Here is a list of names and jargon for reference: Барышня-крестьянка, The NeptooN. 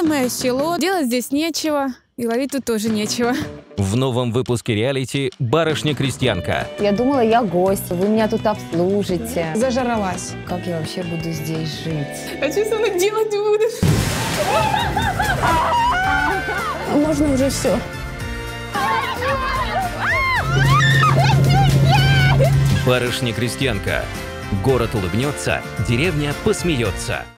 Это мое село, делать здесь нечего, и ловить тут тоже нечего. В новом выпуске реалити «Барышня-крестьянка». Я думала, я гость, вы меня тут обслужите. Зажралась. Как я вообще буду здесь жить? А что со мной делать будешь? Можно уже все. «Барышня-крестьянка». Город улыбнется, деревня посмеется.